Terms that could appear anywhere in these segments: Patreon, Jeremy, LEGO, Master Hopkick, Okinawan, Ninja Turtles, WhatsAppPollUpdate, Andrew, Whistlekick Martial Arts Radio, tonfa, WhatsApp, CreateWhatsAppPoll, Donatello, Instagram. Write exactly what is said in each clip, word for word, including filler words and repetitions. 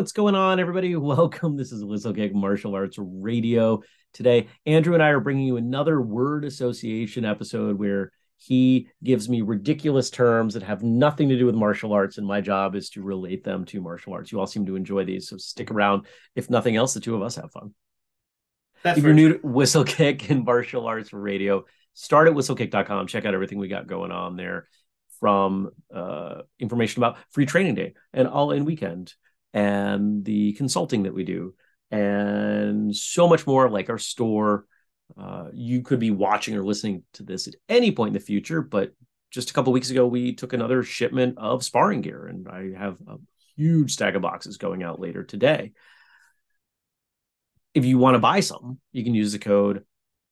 what's going on, everybody? Welcome. This is Whistlekick Martial Arts Radio. Today, Andrew and I are bringing you another word association episode where he gives me ridiculous terms that have nothing to do with martial arts, and my job is to relate them to martial arts. You all seem to enjoy these, so stick around. If nothing else, the two of us have fun. That's if you're new to Whistlekick and Martial Arts Radio, start at whistlekick dot com. Check out everything we got going on there, from uh, information about free training day and all-in weekend and the consulting that we do and so much more, like our store. Uh, you could be watching or listening to this at any point in the future, but just a couple of weeks ago, we took another shipment of sparring gear, and I have a huge stack of boxes going out later today. If you want to buy some, you can use the code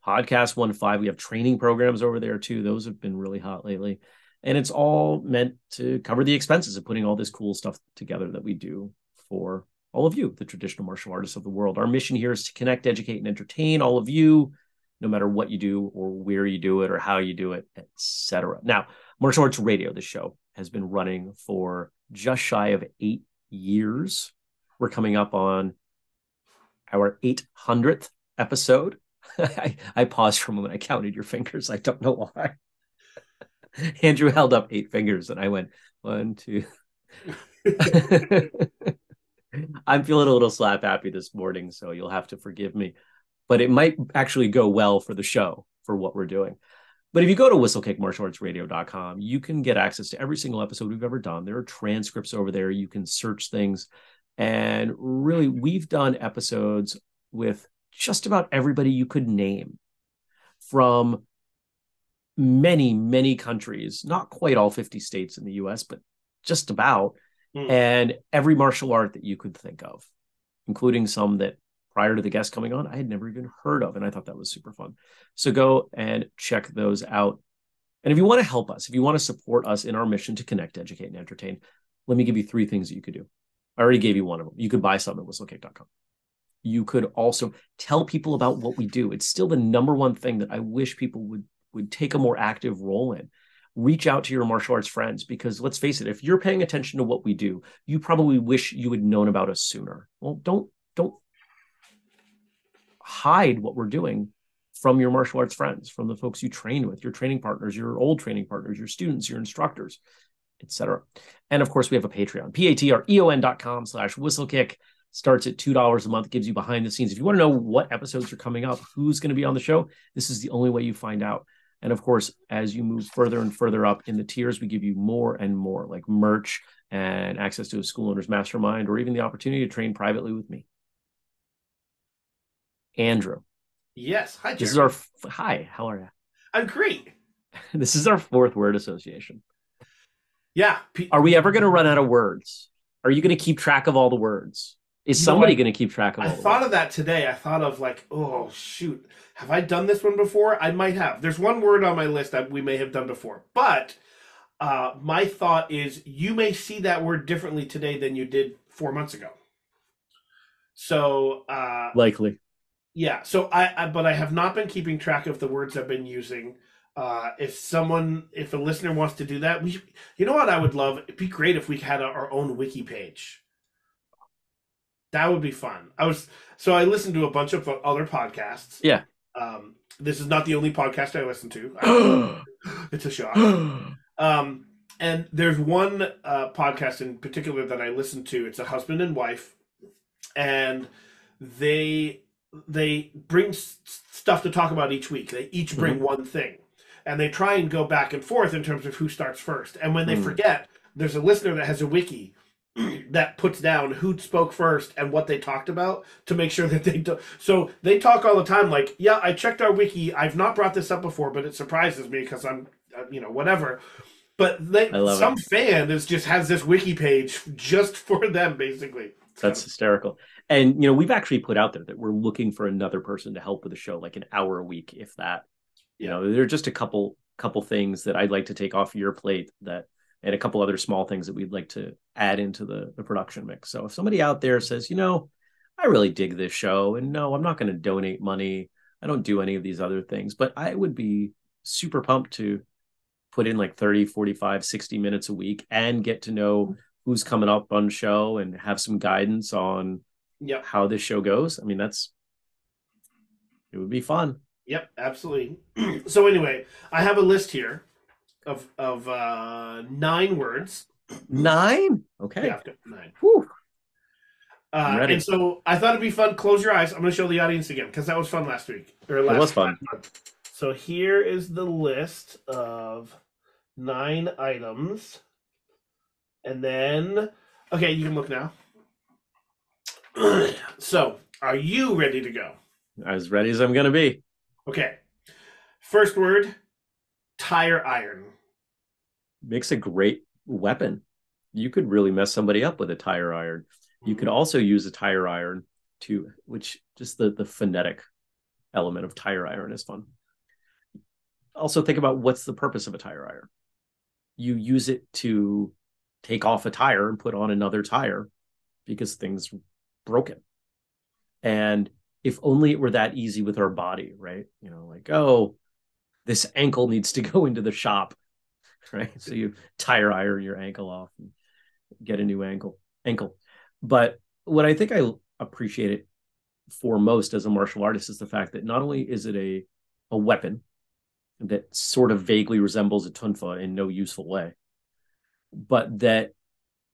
podcast fifteen. We have training programs over there too. Those have been really hot lately. And it's all meant to cover the expenses of putting all this cool stuff together that we do for all of you, the traditional martial artists of the world. Our mission here is to connect, educate, and entertain all of you, no matter what you do or where you do it or how you do it, et cetera. Now, Martial Arts Radio, the show, has been running for just shy of eight years. We're coming up on our eight hundredth episode. I, I paused for a moment. I counted your fingers. I don't know why. Andrew held up eight fingers and I went, one, two. I'm feeling a little slap happy this morning, so you'll have to forgive me. But it might actually go well for the show, for what we're doing. But if you go to whistlekick martial arts radio dot com, you can get access to every single episode we've ever done. There are transcripts over there. You can search things. And really, we've done episodes with just about everybody you could name from many, many countries, not quite all fifty states in the U S, but just about, mm. and every martial art that you could think of, including some that prior to the guest coming on, I had never even heard of. And I thought that was super fun. So go and check those out. And if you want to help us, if you want to support us in our mission to connect, educate, and entertain, let me give you three things that you could do. I already gave you one of them. You could buy something at whistlekick dot com. You could also tell people about what we do. It's still the number one thing that I wish people would would take a more active role in. Reach out to your martial arts friends, because let's face it, if you're paying attention to what we do, you probably wish you had known about us sooner. Well, don't, don't hide what we're doing from your martial arts friends, from the folks you trained with, your training partners, your old training partners, your students, your instructors, et cetera. And of course, we have a Patreon, patreon dot com slash whistlekick. Starts at two dollars a month, gives you behind the scenes. If you want to know what episodes are coming up, who's going to be on the show, this is the only way you find out. And of course, as you move further and further up in the tiers, we give you more and more, like merch and access to a school owner's mastermind, or even the opportunity to train privately with me. Andrew. Yes. Hi, Jeremy. This is our f- Hi, how are you? I'm great. This is our fourth word association. Yeah. P- are we ever going to run out of words? Are you going to keep track of all the words? Is somebody no, going to keep track of all I of thought that? of that today. I thought of like, oh, shoot. Have I done this one before? I might have. There's one word on my list that we may have done before. But uh, my thought is you may see that word differently today than you did four months ago. So. Uh, Likely. Yeah. So I, I, but I have not been keeping track of the words I've been using. Uh, if someone, if a listener wants to do that, we, you know what I would love? It'd be great if we had a, our own wiki page. That would be fun. I was so I listened to a bunch of other podcasts. Yeah. Um, this is not the only podcast I listen to. I, it's a shock. um, and there's one uh, podcast in particular that I listen to. It's a husband and wife, and they they bring s- stuff to talk about each week. They each bring mm-hmm. one thing, and they try and go back and forth in terms of who starts first. And when they mm. forget, there's a listener that has a wiki that puts down who spoke first and what they talked about to make sure that they do. So they talk all the time like, yeah, I checked our wiki. I've not brought this up before, but it surprises me because I'm, you know, whatever. But they, some it. fan is just has this wiki page just for them, basically. So. That's hysterical. And, you know, we've actually put out there that we're looking for another person to help with the show, like an hour a week, if that. You yeah. know, there are just a couple couple things that I'd like to take off your plate that, and a couple other small things that we'd like to add into the, the production mix. So if somebody out there says, you know, I really dig this show, and no, I'm not going to donate money. I don't do any of these other things, but I would be super pumped to put in like thirty, forty-five, sixty minutes a week and get to know who's coming up on the show and have some guidance on yep. how this show goes. I mean, that's, it would be fun. Yep, absolutely. So anyway, I have a list here of, of uh, nine words. Nine? Okay. Yeah, nine. Whew. Uh, and so I thought it'd be fun. Close your eyes. I'm going to show the audience again because that was fun last week. Or last it was fun. Month. So here is the list of nine items. And then, okay, you can look now. So are you ready to go? As ready as I'm going to be. Okay. First word, tire iron. Makes a great weapon. You could really mess somebody up with a tire iron. You could also use a tire iron to, which just the, the phonetic element of tire iron is fun. Also think about what's the purpose of a tire iron. You use it to take off a tire and put on another tire because things broken. And if only it were that easy with our body, right? You know, like, oh, this ankle needs to go into the shop, right? So you tire iron your ankle off and get a new ankle, ankle. But what I think I appreciate it for most as a martial artist is the fact that not only is it a, a weapon that sort of vaguely resembles a tunfa in no useful way, but that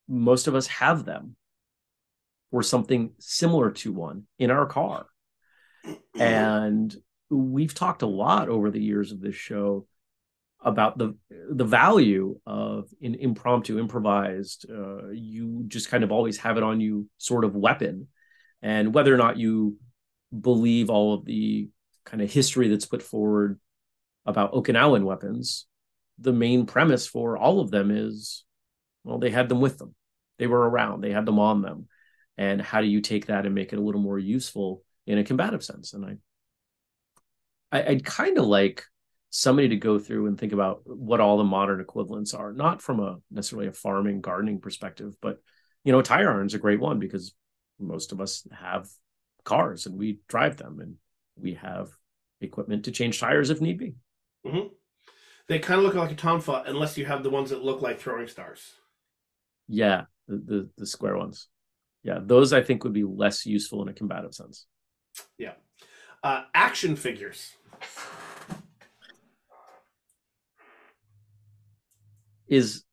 most of us have them or something similar to one in our car. And we've talked a lot over the years of this show about the the value of an impromptu, improvised, uh, you just kind of always have it on you sort of weapon. And whether or not you believe all of the kind of history that's put forward about Okinawan weapons, the main premise for all of them is, well, they had them with them. They were around, they had them on them. And how do you take that and make it a little more useful in a combative sense? And I, I I'd kind of like somebody to go through and think about what all the modern equivalents are, not from a necessarily a farming, gardening perspective, but, you know, tire iron's a great one because most of us have cars and we drive them and we have equipment to change tires if need be. Mm-hmm. They kind of look like a tonfa unless you have the ones that look like throwing stars. Yeah, the, the, the square ones. Yeah, those I think would be less useful in a combative sense. Yeah. Uh, action figures. Is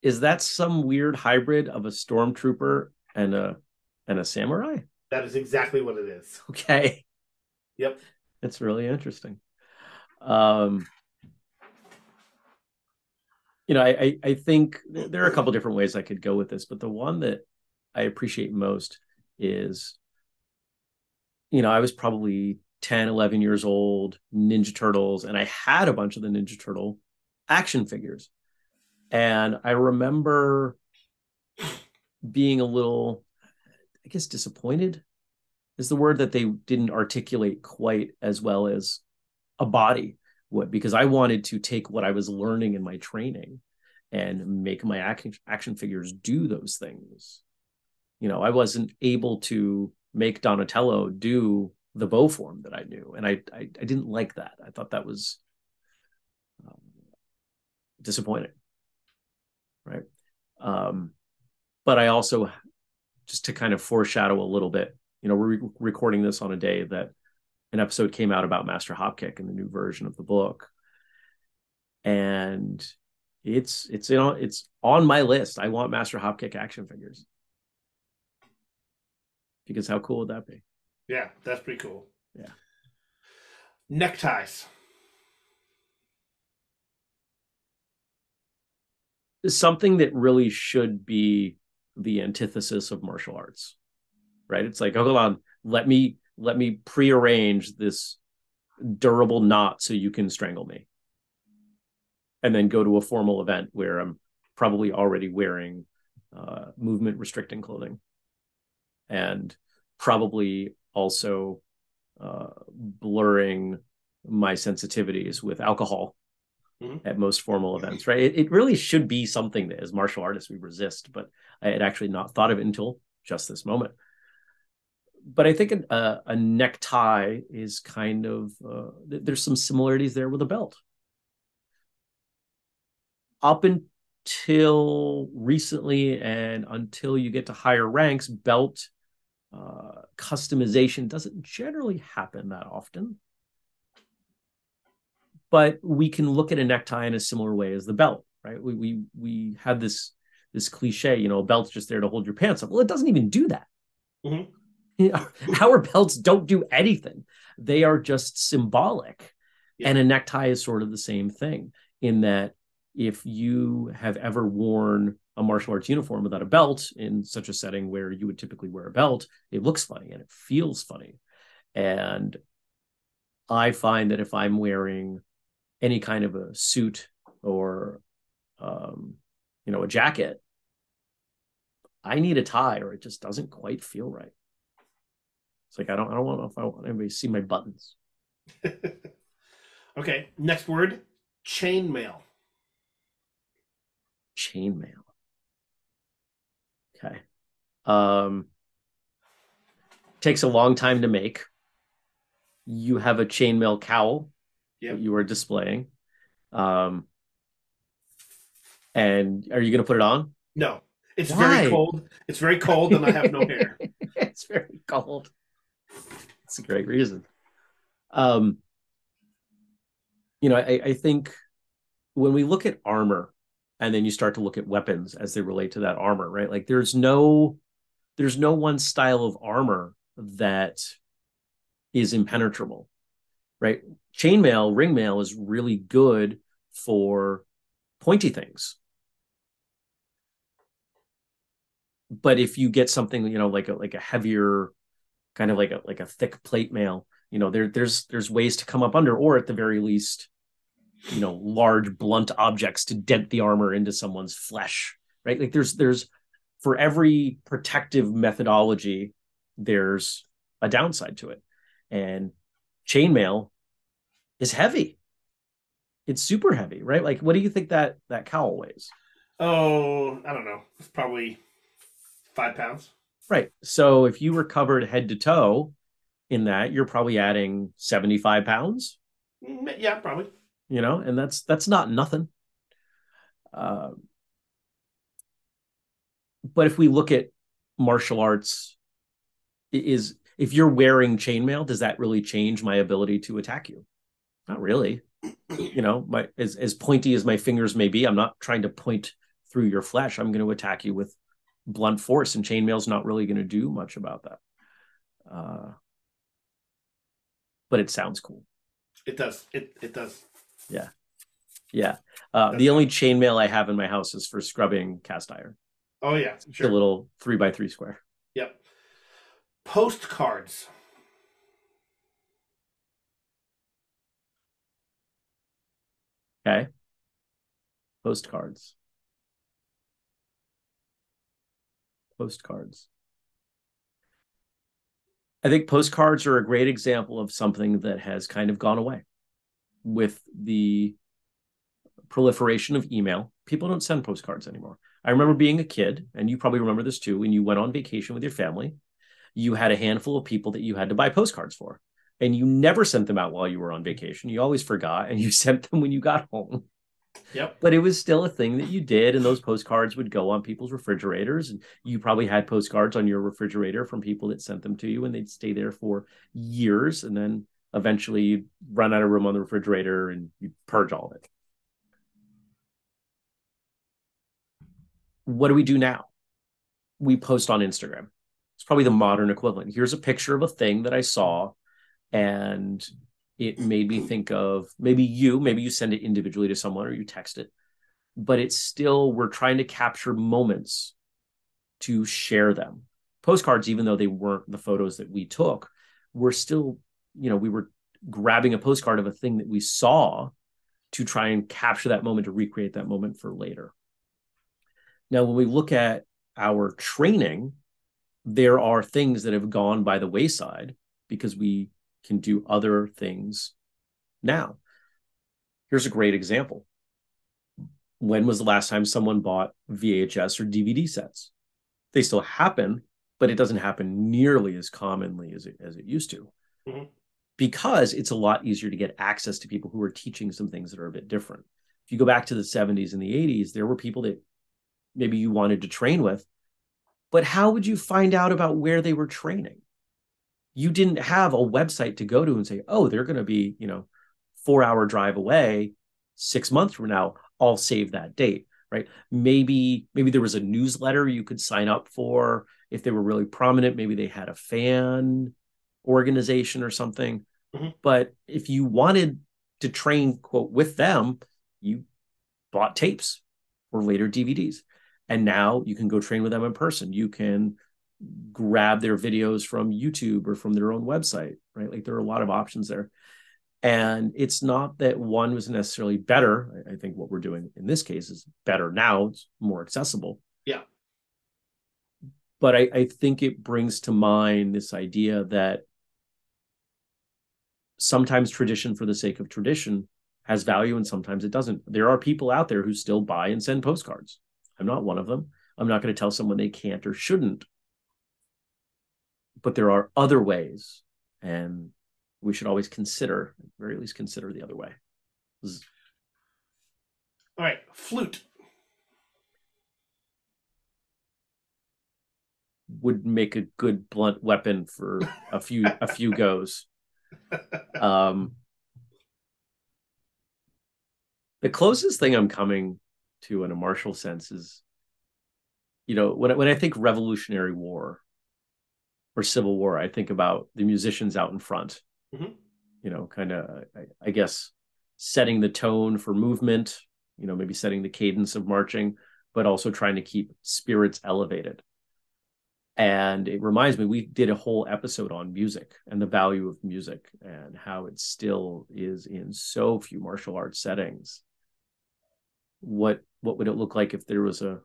is that some weird hybrid of a stormtrooper and a and a samurai? That is exactly what it is. Okay. Yep. That's really interesting. Um, you know, I, I, I think there are a couple different ways I could go with this, but the one that I appreciate most is, you know, I was probably ten, eleven years old, Ninja Turtles, and I had a bunch of the Ninja Turtle action figures. And I remember being a little, I guess, disappointed is the word, that they didn't articulate quite as well as a body would, because I wanted to take what I was learning in my training and make my action, action figures do those things. You know, I wasn't able to make Donatello do the bow form that I knew. And I I, I didn't like that. I thought that was um, disappointing, right? Um, but I also, just to kind of foreshadow a little bit, you know, we're re- recording this on a day that an episode came out about Master Hopkick and the new version of the book. And it's, it's, you know, it's on my list. I want Master Hopkick action figures. Because how cool would that be? Yeah, that's pretty cool. Yeah. Neckties. Something that really should be the antithesis of martial arts, right? It's like, oh, hold on, let me let me prearrange this durable knot so you can strangle me, and then go to a formal event where I'm probably already wearing uh, movement restricting clothing. And probably also uh, blurring my sensitivities with alcohol mm-hmm. at most formal events, right? It, it really should be something that as martial artists we resist, but I had actually not thought of it until just this moment. But I think an, uh, a necktie is kind of, uh, there's some similarities there with a belt. Up in, until recently and until you get to higher ranks, belt uh, customization doesn't generally happen that often. But we can look at a necktie in a similar way as the belt, right? We we we have this this cliche, you know, a belt's just there to hold your pants up. Well, it doesn't even do that. Mm-hmm. You know, our belts don't do anything. They are just symbolic. Yeah. And a necktie is sort of the same thing, in that if you have ever worn a martial arts uniform without a belt in such a setting where you would typically wear a belt, it looks funny and it feels funny. And I find that if I'm wearing any kind of a suit or, um, you know, a jacket, I need a tie or it just doesn't quite feel right. It's like, I don't, I don't know if I want anybody to see my buttons. Okay. Next word, chainmail. Chainmail. Okay. Um, takes a long time to make. You have a chainmail cowl. Yep. That you are displaying. Um, and are you going to put it on? No. It's Why? very cold. It's very cold and I have no hair. It's very cold. That's a great reason. Um, you know, I, I think when we look at armor and then you start to look at weapons as they relate to that armor, right? Like there's no, there's no one style of armor that is impenetrable, right? Chainmail, ringmail is really good for pointy things. But if you get something, you know, like a like a heavier, kind of like a like a thick plate mail, you know, there there's there's ways to come up under, or at the very least, you know, large blunt objects to dent the armor into someone's flesh, right? Like there's there's for every protective methodology, there's a downside to it, and chainmail is heavy. It's super heavy, right? Like, what do you think that that cowl weighs? Oh, I don't know. It's probably five pounds. Right. So if you were covered head to toe in that, you're probably adding seventy-five pounds. Yeah, probably. You know, and that's, that's not nothing. Uh, but if we look at martial arts, is if you're wearing chainmail, does that really change my ability to attack you? Not really. You know, my, as, as pointy as my fingers may be, I'm not trying to point through your flesh. I'm going to attack you with blunt force, and chainmail's not really going to do much about that. Uh, but it sounds cool. It does. It it does. Yeah. Yeah. Uh, the only chainmail I have in my house is for scrubbing cast iron. Oh, yeah. Sure. It's a little three by three square. Yep. Postcards. Okay. Postcards. Postcards. I think postcards are a great example of something that has kind of gone away with the proliferation of email. People don't send postcards anymore. I remember being a kid, and you probably remember this too, when you went on vacation with your family, you had a handful of people that you had to buy postcards for, and you never sent them out while you were on vacation. You always forgot, and you sent them when you got home. Yep. But it was still a thing that you did, and those postcards would go on people's refrigerators, and you probably had postcards on your refrigerator from people that sent them to you, and they'd stay there for years, and then eventually you'd run out of room on the refrigerator and you purge all of it. What do we do now? We post on Instagram. It's probably the modern equivalent. Here's a picture of a thing that I saw, and it made me think of maybe you, maybe you send it individually to someone or you text it, but it's still, we're trying to capture moments to share them. Postcards, even though they weren't the photos that we took, we're still, you know, we were grabbing a postcard of a thing that we saw to try and capture that moment, to recreate that moment for later. Now, when we look at our training, there are things that have gone by the wayside because we can do other things now. Here's a great example. When was the last time someone bought V H S or D V D sets? They still happen, but it doesn't happen nearly as commonly as it, as it used to, mm-hmm. because it's a lot easier to get access to people who are teaching some things that are a bit different. if you go back to the seventies and the eighties, there were people that maybe you wanted to train with, but how would you find out about where they were training? You didn't have a website to go to and say, oh, they're going to be, you know, four hour drive away six months from now. I'll save that date, right? Maybe, maybe there was a newsletter you could sign up for if they were really prominent. Maybe they had a fan organization or something. Mm-hmm. But if you wanted to train, quote, with them, you bought tapes or later D V Ds. And now you can go train with them in person. You can grab their videos from YouTube or from their own website, right? Like there are a lot of options there. And it's not that one was necessarily better. I think what we're doing in this case is better now. It's more accessible. Yeah. But I, I think it brings to mind this idea that sometimes tradition for the sake of tradition has value and sometimes it doesn't. There are people out there who still buy and send postcards. I'm not one of them. I'm not going to tell someone they can't or shouldn't. But there are other ways, and we should always consider, at the very least, consider the other way. Z- All right, flute. Would make a good blunt weapon for a few a few goes. Um, the closest thing I'm coming to in a martial sense is, you know, when when I think Revolutionary War or Civil War, I think about the musicians out in front. Mm-hmm. You know, kind of, I, I guess, setting the tone for movement, you know, maybe setting the cadence of marching, but also trying to keep spirits elevated. And it reminds me, we did a whole episode on music and the value of music and how it still is in so few martial arts settings. What what would it look like if there was a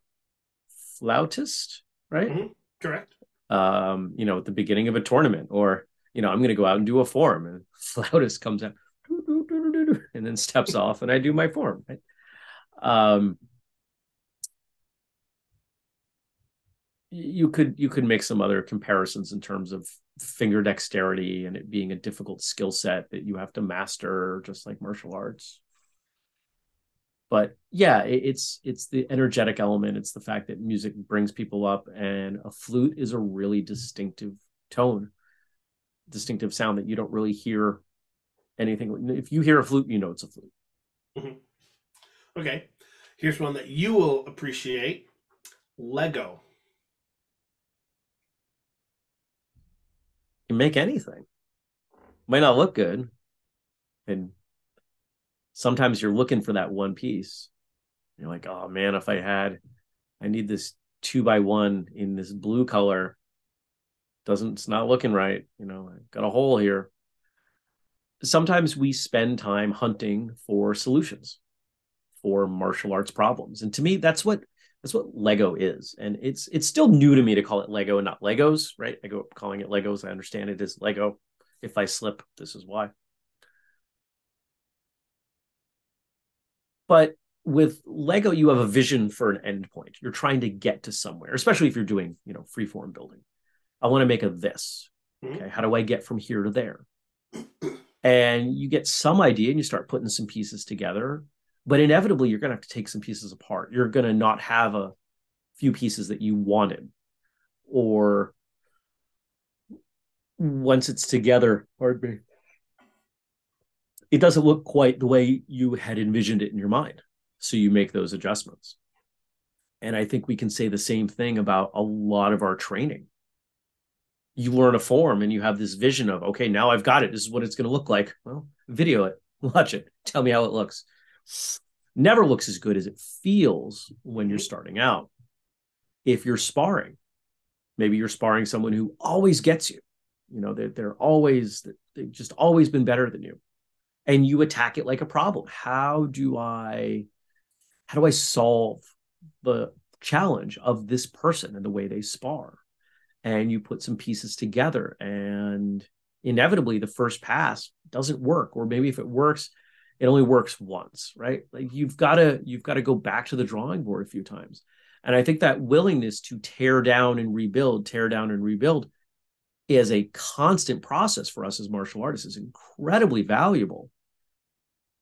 flautist, right? Mm-hmm. Correct. Um, you know, at the beginning of a tournament, or, you know, I'm going to go out and do a form, and flautist comes out and then steps off and I do my form. Right? Um, you could, you could make some other comparisons in terms of finger dexterity and it being a difficult skill set that you have to master, just like martial arts. But yeah, it's, it's the energetic element. It's the fact that music brings people up, and a flute is a really distinctive tone. distinctive sound that you don't really hear anything. If you hear a flute, you know it's a flute. Mm-hmm. Okay. Here's one that you will appreciate. Lego. You can make anything. Might not look good. And sometimes you're looking for that one piece. You're like, oh man, if I had, I need this two by one in this blue color. Doesn't, it's not looking right. You know, I've got a hole here. Sometimes we spend time hunting for solutions for martial arts problems. And to me, that's what, that's what Lego is. And it's, it's still new to me to call it Lego and not Legos, right? I go up calling it Legos. I understand it is Lego. If I slip, this is why. But with Lego, you have a vision for an end point. You're trying to get to somewhere, especially if you're doing, you know, freeform building. I want to make a this. Okay, how do I get from here to there? And you get some idea and you start putting some pieces together, but inevitably you're going to have to take some pieces apart. You're going to not have a few pieces that you wanted, or once it's together, pardon me, it doesn't look quite the way you had envisioned it in your mind. So you make those adjustments. And I think we can say the same thing about a lot of our training. You learn a form and you have this vision of, okay, now I've got it. This is what it's going to look like. Well, video it, watch it, tell me how it looks. Never looks as good as it feels when you're starting out. If you're sparring, maybe you're sparring someone who always gets you. You know, they're, they're always, they've just always been better than you. And you attack it like a problem. How do I, how do I solve the challenge of this person and the way they spar? And you put some pieces together, and inevitably the first pass doesn't work. Or maybe if it works, it only works once, right? Like you've got to, you've got to go back to the drawing board a few times. And I think that willingness to tear down and rebuild, tear down and rebuild is a constant process for us as martial artists. It's incredibly valuable.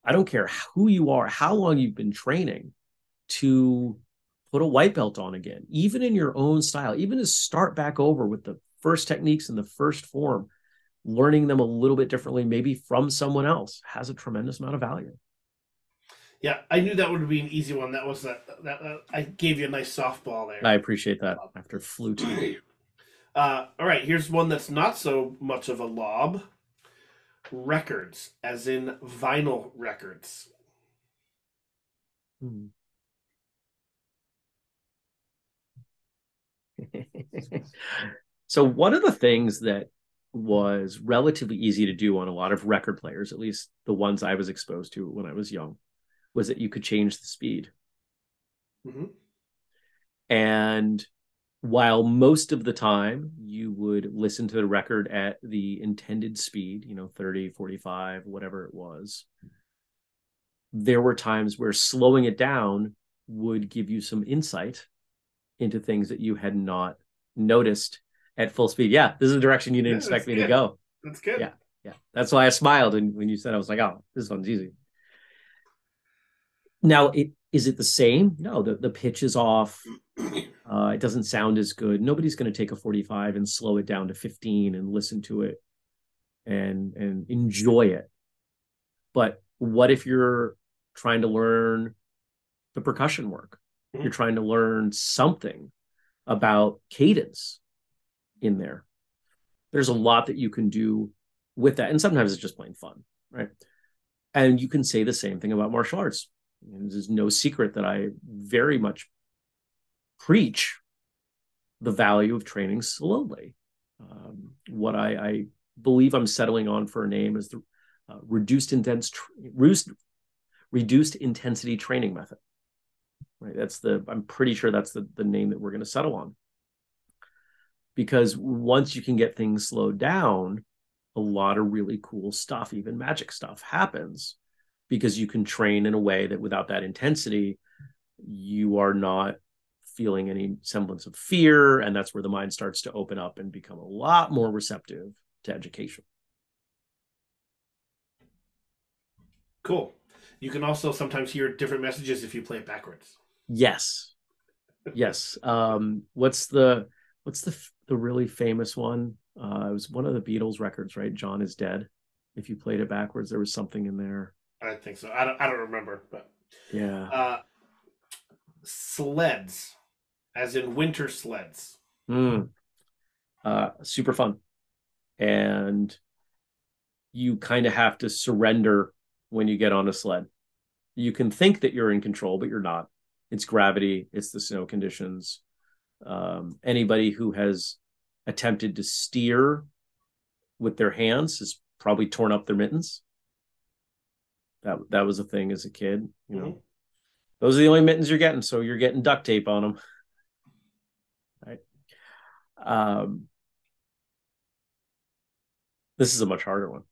I don't care who you are, how long you've been training, to put a white belt on again, even in your own style, even to start back over with the first techniques and the first form, learning them a little bit differently, maybe from someone else, has a tremendous amount of value. Yeah, I knew that would be an easy one. That was that, that, that I gave you a nice softball there. I appreciate that after flew to you. Uh, all right, here's one that's not so much of a lob. Records, as in vinyl records. Hmm. So one of the things that was relatively easy to do on a lot of record players, at least the ones I was exposed to when I was young, was that you could change the speed. Mm-hmm. And while most of the time you would listen to the record at the intended speed, you know, thirty, forty-five, whatever it was, there were times where slowing it down would give you some insight into things that you had not noticed at full speed. Yeah, this is a direction you didn't yeah, expect me good. to go. That's good. Yeah, yeah. That's why I smiled and when you said, I was like, oh, this one's easy. Now, it, is it the same? No, the, the pitch is off. Uh, it doesn't sound as good. Nobody's going to take a forty-five and slow it down to fifteen and listen to it and, and enjoy it. But what if you're trying to learn the percussion work? You're trying to learn something about cadence in there. There's a lot that you can do with that. And sometimes it's just plain fun, right? And you can say the same thing about martial arts. And there's no secret that I very much preach the value of training slowly. Um, what I, I believe I'm settling on for a name is the uh, reduced intense, tr- reduced, reduced intensity training method. Right? That's the, I'm pretty sure that's the, the name that we're going to settle on. Because once you can get things slowed down, a lot of really cool stuff, even magic stuff, happens. Because you can train in a way that without that intensity, you are not feeling any semblance of fear. And that's where the mind starts to open up and become a lot more receptive to education. Cool. You can also sometimes hear different messages if you play it backwards. Yes. Yes. Um, what's the what's the, the really famous one? Uh, it was one of the Beatles records, right? John Is Dead. If you played it backwards, there was something in there. I think so. I don't, I don't remember, but yeah. Uh, sleds, as in winter sleds. Mm. Uh, super fun. And you kind of have to surrender when you get on a sled. You can think that you're in control, but you're not. It's gravity. It's the snow conditions. Um, anybody who has attempted to steer with their hands has probably torn up their mittens. That that was a thing as a kid, you know. Mm-hmm. Those are the only mittens you're getting, so you're getting duct tape on them, right? Um, this is a much harder one.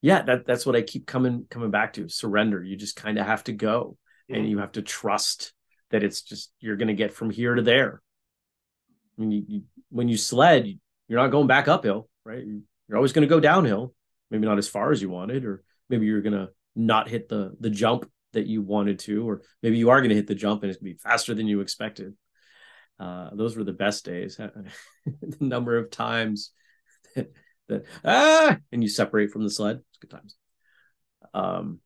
Yeah, that that's what I keep coming coming back to. Surrender. You just kind of have to go, mm-hmm. and you have to trust that it's just you're going to get from here to there. I mean, you, you, when you sled, you're not going back uphill, right? You're always going to go downhill, maybe not as far as you wanted, or maybe you're going to not hit the, the jump that you wanted to, or maybe you are going to hit the jump and it's going to be faster than you expected. Uh, those were the best days. The number of times that, that, ah, and you separate from the sled. It's good times. Um,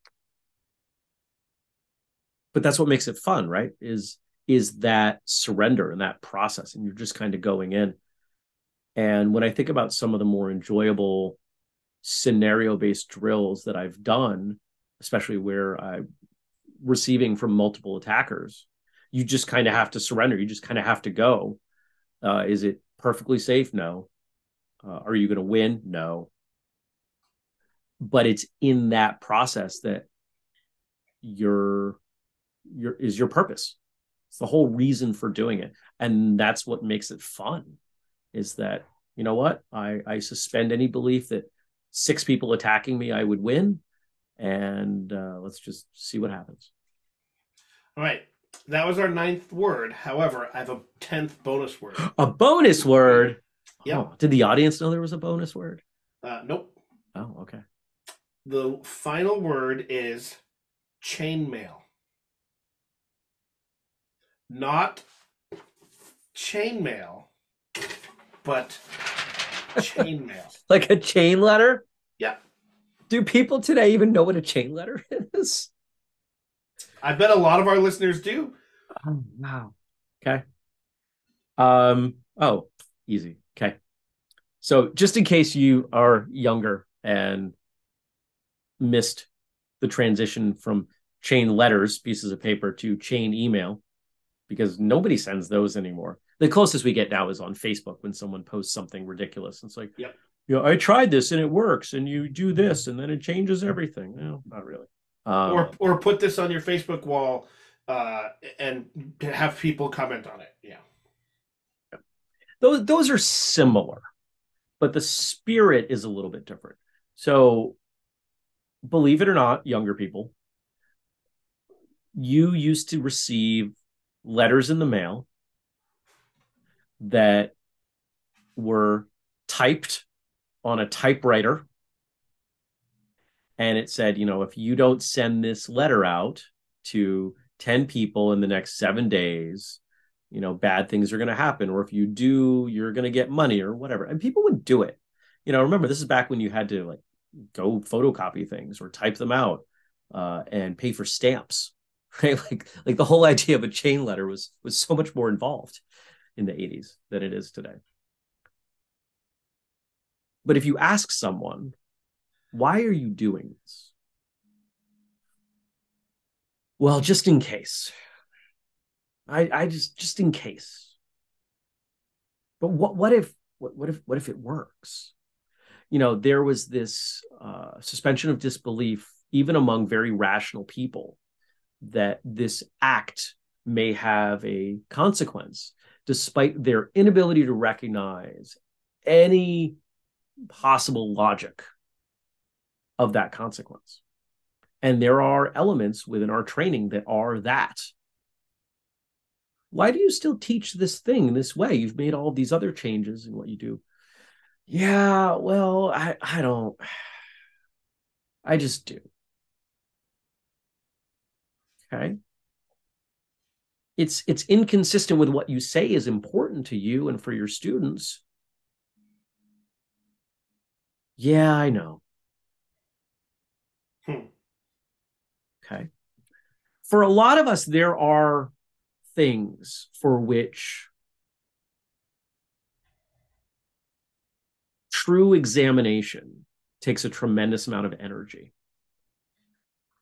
but that's what makes it fun, right? Is is that surrender and that process. And you're just kind of going in. And when I think about some of the more enjoyable scenario-based drills that I've done, especially where I'm receiving from multiple attackers, you just kind of have to surrender. You just kind of have to go. Uh, is it perfectly safe? No. Uh, are you going to win? No. But it's in that process that your, your is your purpose. It's the whole reason for doing it. And that's what makes it fun, is that, you know what, I, I suspend any belief that six people attacking me, I would win. And uh, let's just see what happens. All right. That was our ninth word. However, I have a tenth bonus word. A bonus word? Yeah. Oh, did the audience know there was a bonus word? Uh, nope. Oh, okay. The final word is chainmail. Not chainmail, but chainmail. Like a chain letter? Yeah. Do people today even know what a chain letter is? I bet a lot of our listeners do. Oh, wow. Okay. Um. Oh, easy. Okay. So just in case you are younger and missed the transition from chain letters, pieces of paper, to chain email, because nobody sends those anymore. The closest we get now is on Facebook when someone posts something ridiculous. It's like, yep. You know, I tried this and it works, and you do this and then it changes everything. No, not really. Um, or or put this on your Facebook wall uh, and have people comment on it. Yeah. yeah. Those, those are similar, but the spirit is a little bit different. So believe it or not, younger people, you used to receive letters in the mail that were typed on a typewriter. And it said, you know, if you don't send this letter out to ten people in the next seven days, you know, bad things are going to happen. Or if you do, you're going to get money or whatever. And people would do it. You know, remember, this is back when you had to, like, go photocopy things or type them out uh, and pay for stamps, right? Like, like the whole idea of a chain letter was, was so much more involved in the eighties than it is today. But if you ask someone, why are you doing this? Well, just in case. I, I just, just in case. But what, what if, what, what if, what if it works? You know, there was this uh, suspension of disbelief, even among very rational people, that this act may have a consequence, despite their inability to recognize any possible logic of that consequence. And there are elements within our training that are that. Why do you still teach this thing this way? You've made all these other changes in what you do. Yeah, well, I, I don't. I just do. Okay. It's, it's inconsistent with what you say is important to you and for your students. Yeah, I know. Hmm. Okay. For a lot of us, there are things for which true examination takes a tremendous amount of energy.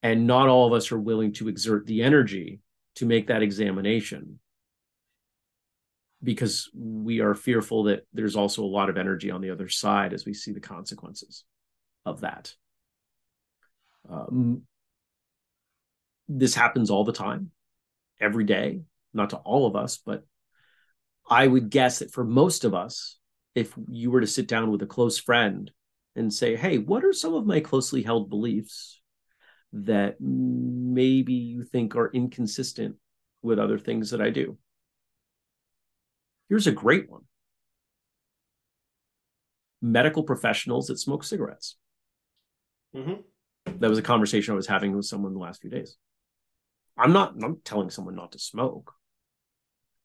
And not all of us are willing to exert the energy to make that examination, because we are fearful that there's also a lot of energy on the other side as we see the consequences of that. Um, this happens all the time, every day, not to all of us, but I would guess that for most of us, if you were to sit down with a close friend and say, hey, what are some of my closely held beliefs that maybe you think are inconsistent with other things that I do? Here's a great one. Medical professionals that smoke cigarettes. Mm-hmm. That was a conversation I was having with someone the last few days. I'm not, I'm telling someone not to smoke.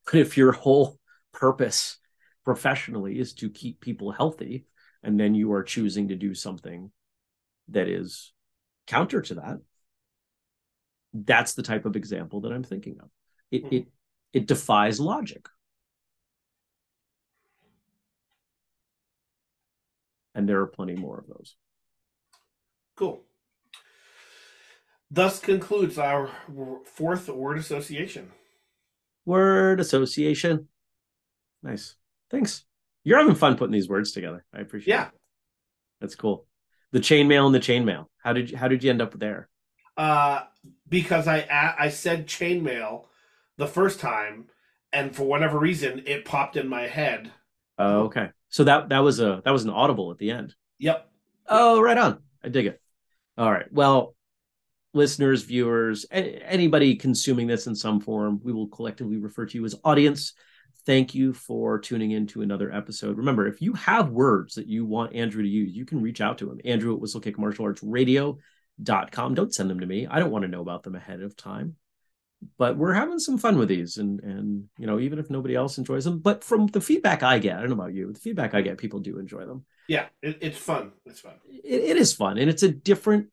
But if your whole purpose professionally is to keep people healthy, and then you are choosing to do something that is counter to that, that's the type of example that I'm thinking of. It, it, it defies logic. And there are plenty more of those. Cool. Thus concludes our fourth word association. Word association. Nice. Thanks. You're having fun putting these words together. I appreciate yeah. it. Yeah. That's cool. The chainmail and the chainmail. How did you, how did you end up there? Uh, because I, I said chainmail the first time, and for whatever reason, it popped in my head. Oh, okay. So that, that was a, that was an audible at the end. Yep. Oh, right on. I dig it. All right. Well, listeners, viewers, anybody consuming this in some form, we will collectively refer to you as audience. Thank you for tuning in to another episode. Remember, if you have words that you want Andrew to use, you can reach out to him, Andrew at whistlekick martial arts radio dot com. Don't send them to me. I don't want to know about them ahead of time. But we're having some fun with these, and, and you know, even if nobody else enjoys them. But from the feedback I get, I don't know about you, the feedback I get, people do enjoy them. Yeah, it, it's fun. It's fun. It, it is fun, and it's a different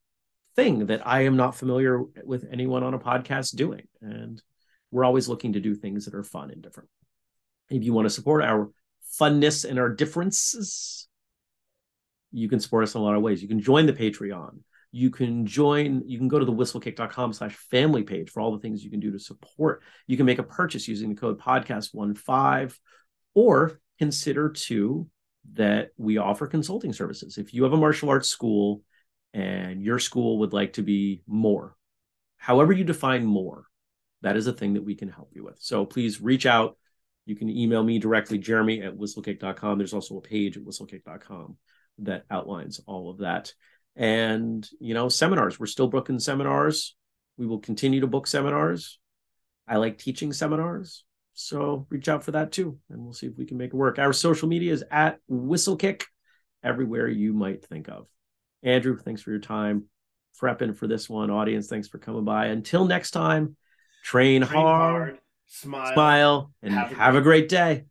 thing that I am not familiar with anyone on a podcast doing. And we're always looking to do things that are fun and different. If you want to support our funness and our differences, you can support us in a lot of ways. You can join the Patreon. You can join, you can go to the whistlekick.com slash family page for all the things you can do to support. You can make a purchase using the code podcast fifteen, or consider too that we offer consulting services. If you have a martial arts school and your school would like to be more, however you define more, that is a thing that we can help you with. So please reach out. You can email me directly, Jeremy at whistlekick dot com. There's also a page at whistlekick dot com that outlines all of that. And, you know, seminars, we're still booking seminars. We will continue to book seminars. I like teaching seminars. So reach out for that too. And we'll see if we can make it work. Our social media is at Whistlekick, everywhere you might think of. Andrew, thanks for your time prepping for this one. Audience, thanks for coming by. Until next time, train, train hard, hard, smile, smile and have, have a great day.